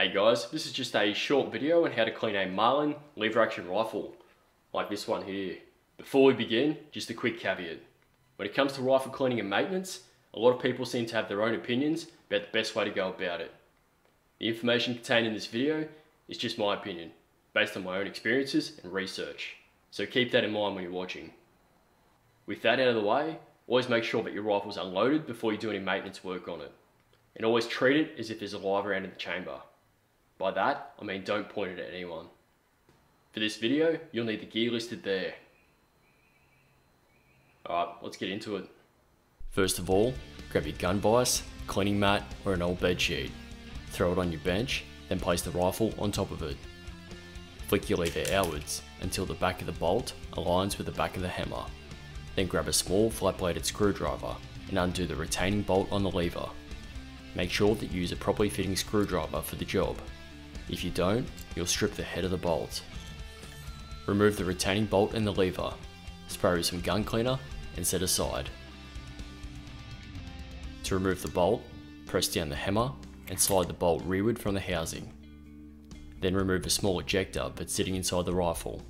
Hey guys, this is just a short video on how to clean a Marlin lever action rifle, like this one here. Before we begin, just a quick caveat. When it comes to rifle cleaning and maintenance, a lot of people seem to have their own opinions about the best way to go about it. The information contained in this video is just my opinion, based on my own experiences and research. So keep that in mind when you're watching. With that out of the way, always make sure that your rifle's unloaded before you do any maintenance work on it. And always treat it as if there's a live round in the chamber. By that, I mean don't point it at anyone. For this video, you'll need the gear listed there. Alright, let's get into it. First of all, grab your gun vise, cleaning mat or an old bed sheet. Throw it on your bench, then place the rifle on top of it. Flick your lever outwards until the back of the bolt aligns with the back of the hammer. Then grab a small flat-bladed screwdriver and undo the retaining bolt on the lever. Make sure that you use a properly fitting screwdriver for the job. If you don't, you'll strip the head of the bolt. Remove the retaining bolt and the lever, spray with some gun cleaner and set aside. To remove the bolt, press down the hammer and slide the bolt rearward from the housing. Then remove a small ejector but sitting inside the rifle.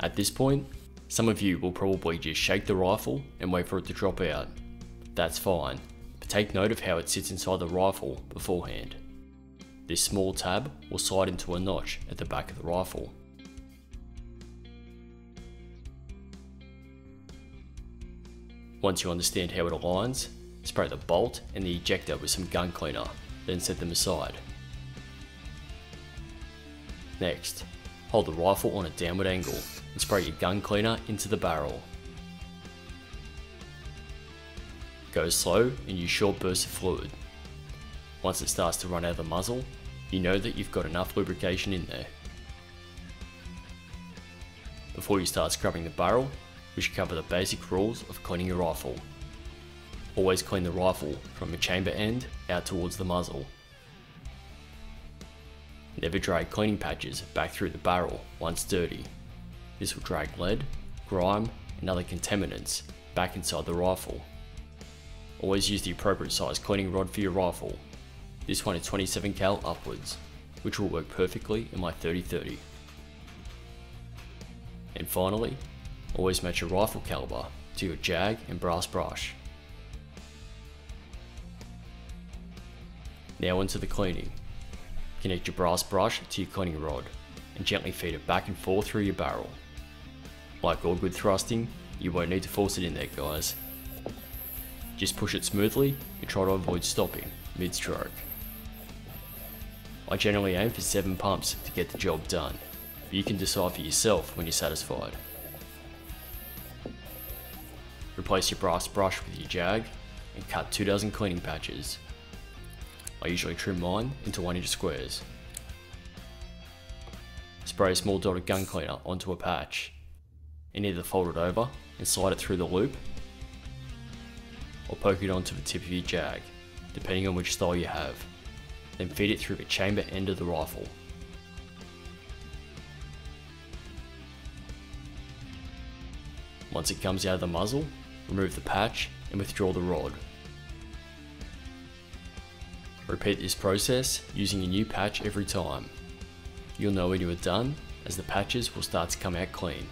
At this point, some of you will probably just shake the rifle and wait for it to drop out. That's fine, but take note of how it sits inside the rifle beforehand. This small tab will slide into a notch at the back of the rifle. Once you understand how it aligns, spray the bolt and the ejector with some gun cleaner, then set them aside. Next, hold the rifle on a downward angle and spray your gun cleaner into the barrel. Go slow and use short bursts of fluid. Once it starts to run out of the muzzle, you know that you've got enough lubrication in there. Before you start scrubbing the barrel, we should cover the basic rules of cleaning your rifle. Always clean the rifle from the chamber end out towards the muzzle. Never drag cleaning patches back through the barrel once dirty. This will drag lead, grime and other contaminants back inside the rifle. Always use the appropriate size cleaning rod for your rifle. This one is 27 cal upwards, which will work perfectly in my 30-30. And finally, always match your rifle caliber to your jag and brass brush. Now onto the cleaning. Connect your brass brush to your cleaning rod and gently feed it back and forth through your barrel. Like all good thrusting, you won't need to force it in there, guys. Just push it smoothly and try to avoid stopping mid-stroke. I generally aim for 7 pumps to get the job done, but you can decide for yourself when you're satisfied. Replace your brass brush with your jag and cut 24 cleaning patches. I usually trim mine into 1-inch squares. Spray a small dot of gun cleaner onto a patch and either fold it over and slide it through the loop or poke it onto the tip of your jag, depending on which style you have, then feed it through the chamber end of the rifle. Once it comes out of the muzzle, remove the patch and withdraw the rod. Repeat this process using a new patch every time. You'll know when you are done, as the patches will start to come out clean.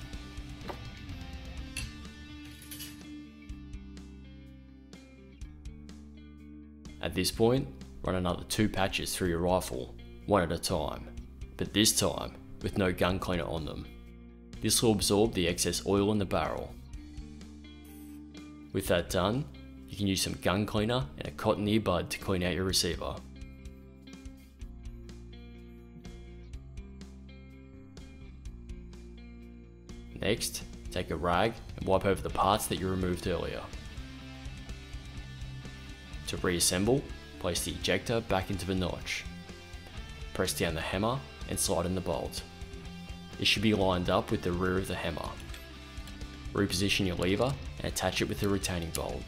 At this point, run another 2 patches through your rifle, one at a time, but this time with no gun cleaner on them. This will absorb the excess oil in the barrel. With that done, you can use some gun cleaner and a cotton earbud to clean out your receiver. Next, take a rag and wipe over the parts that you removed earlier. To reassemble, place the ejector back into the notch. Press down the hammer and slide in the bolt. It should be lined up with the rear of the hammer. Reposition your lever and attach it with the retaining bolt,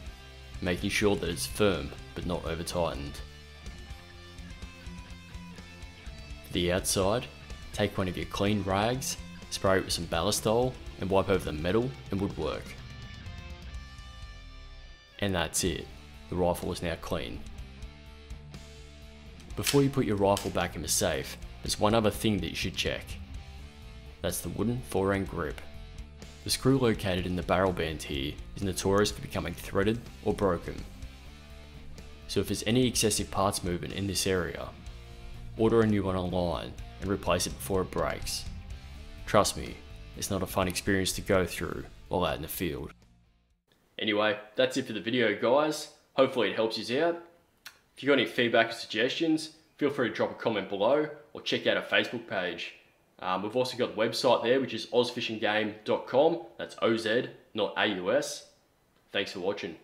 making sure that it's firm but not over tightened. For the outside, take one of your clean rags, spray it with some Ballistol and wipe over the metal and woodwork. And that's it. The rifle is now clean. before you put your rifle back in the safe, there's one other thing that you should check. That's the wooden forend grip. The screw located in the barrel band here is notorious for becoming threaded or broken. So if there's any excessive parts movement in this area, order a new one online and replace it before it breaks. Trust me, it's not a fun experience to go through while out in the field. Anyway, that's it for the video, guys. Hopefully it helps you out. If you've got any feedback or suggestions, feel free to drop a comment below or check out our Facebook page. We've also got the website there, which is ozfishandgame.com. That's OZ, not AUS. Thanks for watching.